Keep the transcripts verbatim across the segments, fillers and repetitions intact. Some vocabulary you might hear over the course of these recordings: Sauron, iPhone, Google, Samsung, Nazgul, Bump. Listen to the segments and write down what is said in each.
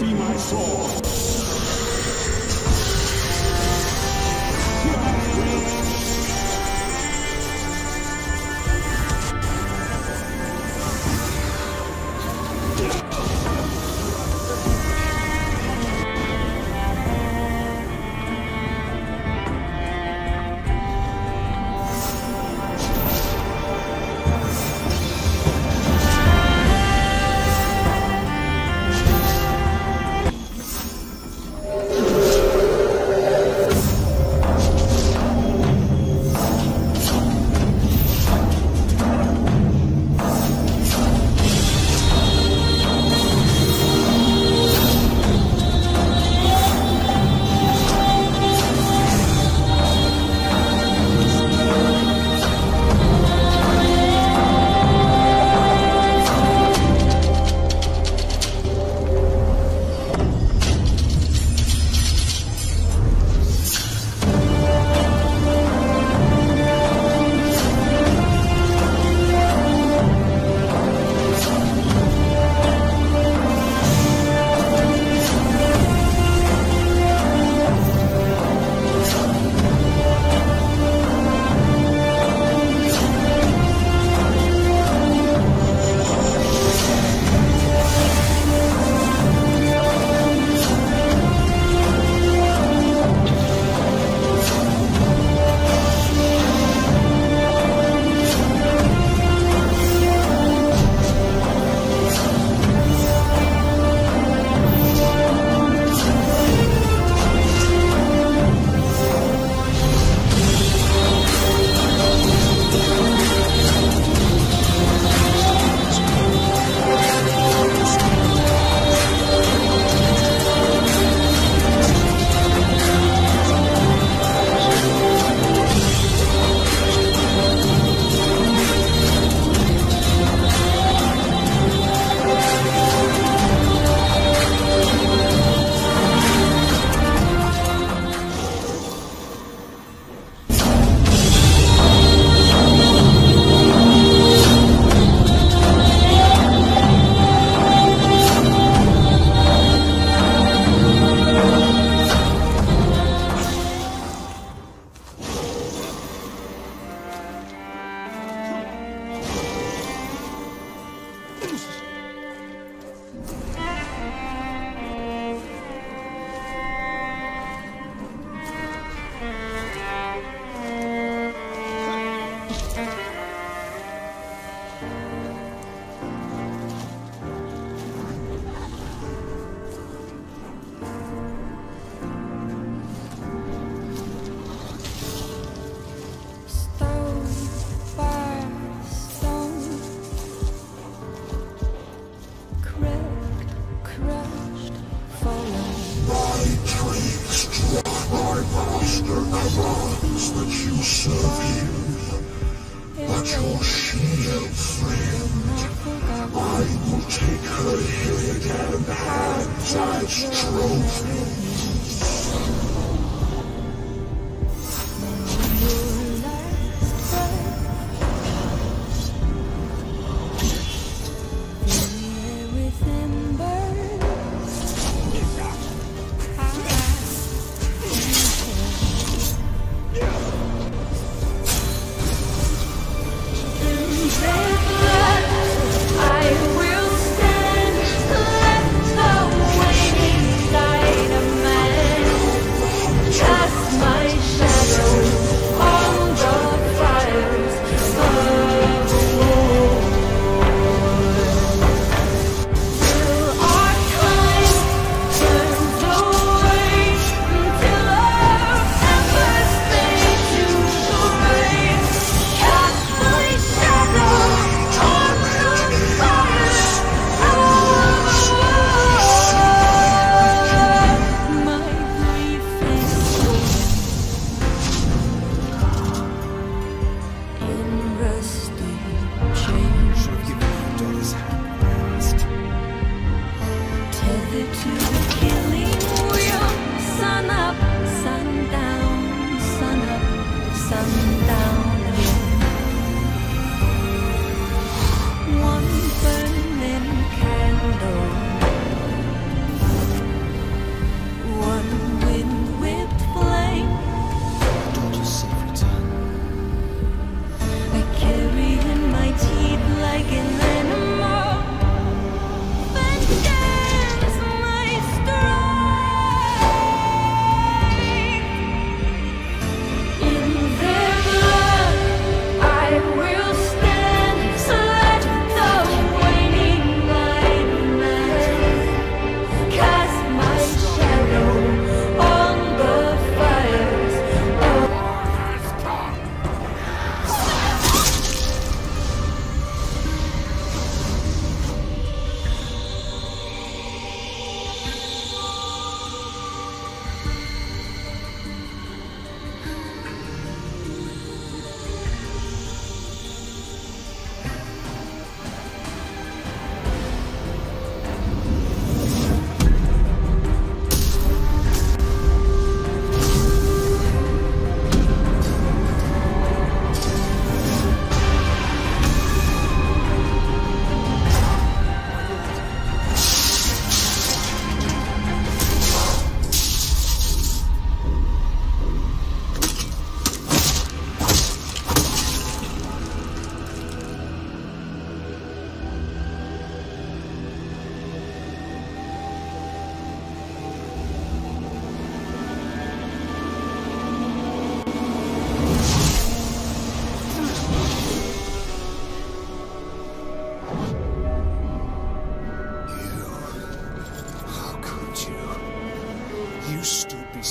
be my sword. I will stand left awaiting dynamite.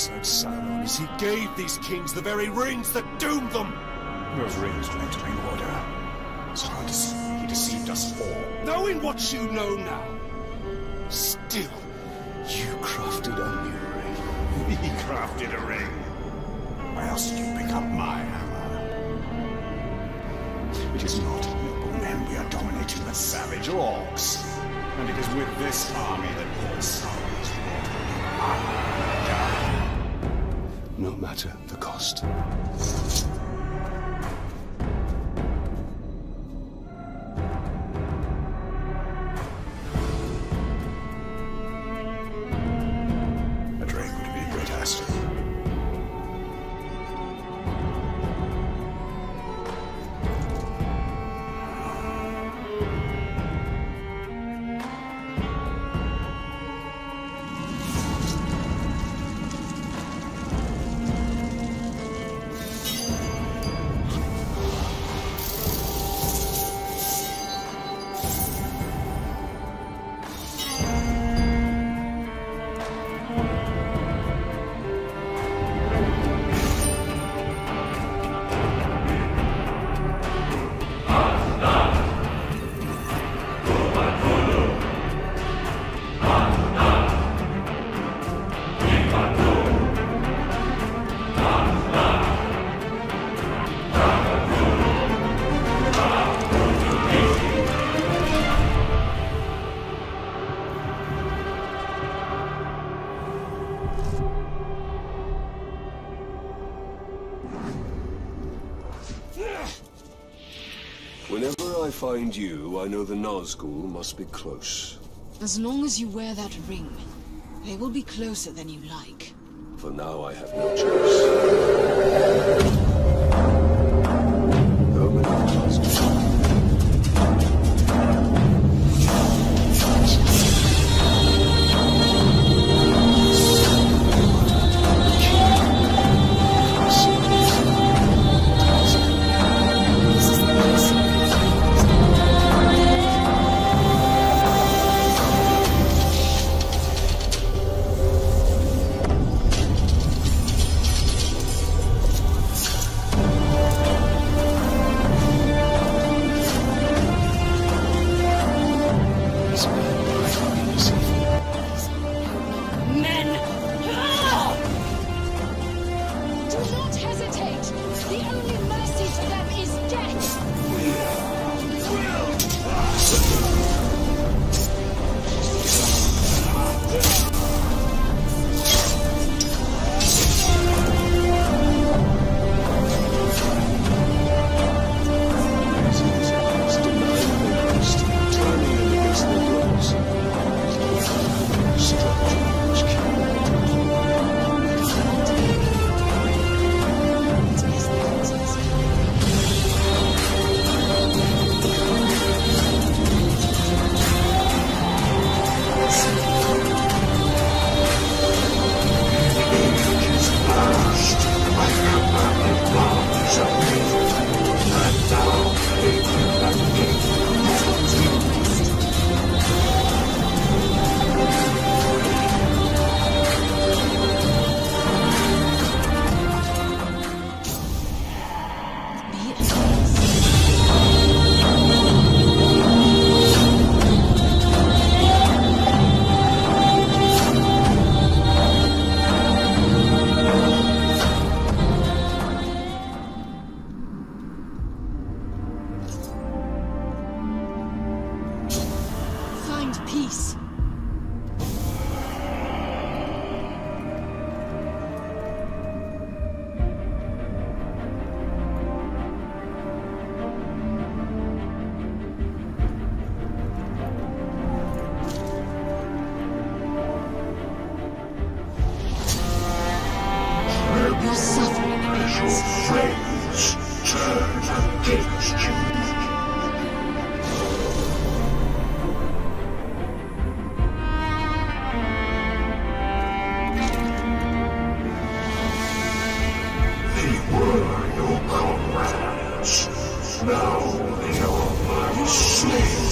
curse of Sauron is he gave these kings the very rings that doomed them! Those rings do not bring order. Sauron dece he deceived us all. Knowing what you know now, still, you crafted a new ring. He crafted a ring. Why else did you pick up my hammer? It is not noble men we are dominating, but savage orcs. And it is with this army that Lord Sauron is brought down. No matter the cost. Whenever I find you, I know the Nazgul must be close. As long as you wear that ring, they will be closer than you like. For now, I have no choice. Peace. Your suffering is friends turn against you. Now they are my slaves.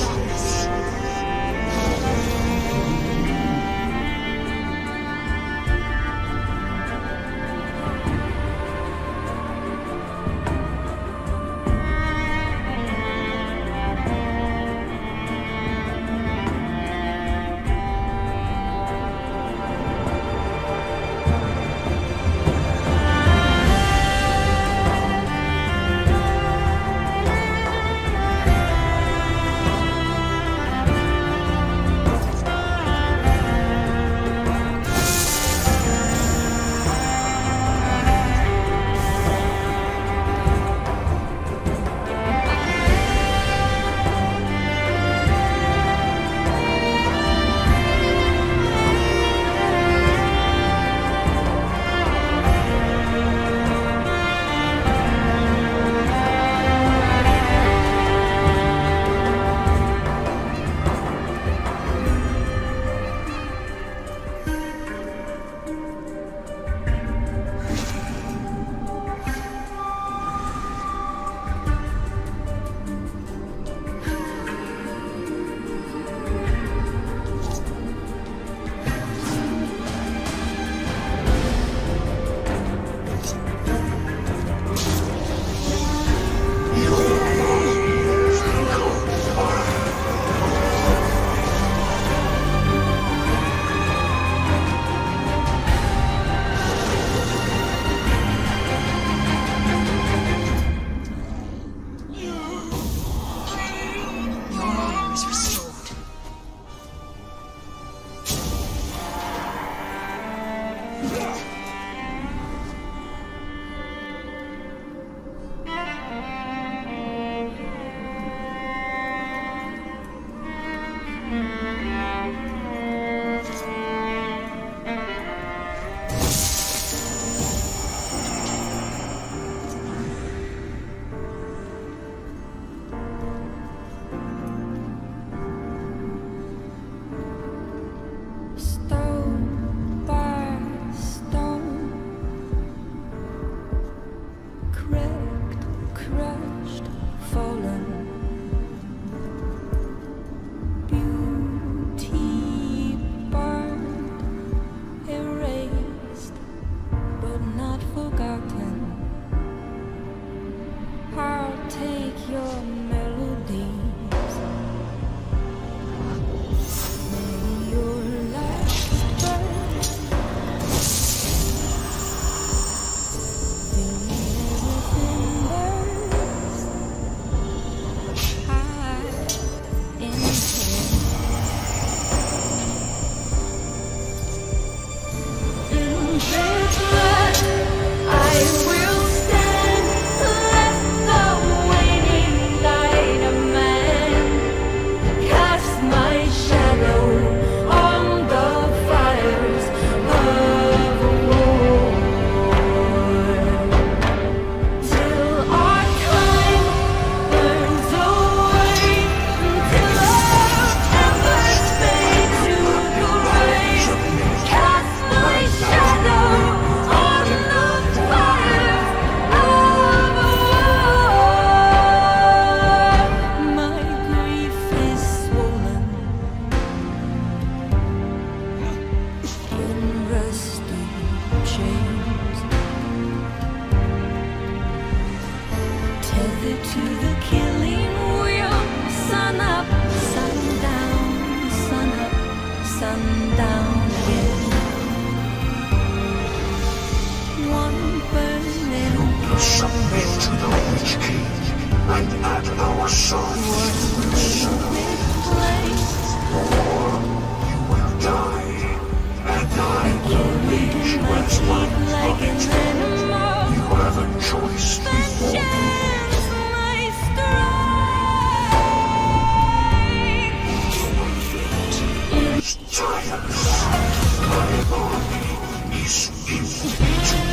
Submit to the Witch King and at our side. Or you will die, and I will lead you as one of it. You have a choice before you. It's tireless. My army is infinite.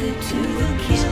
together to kill.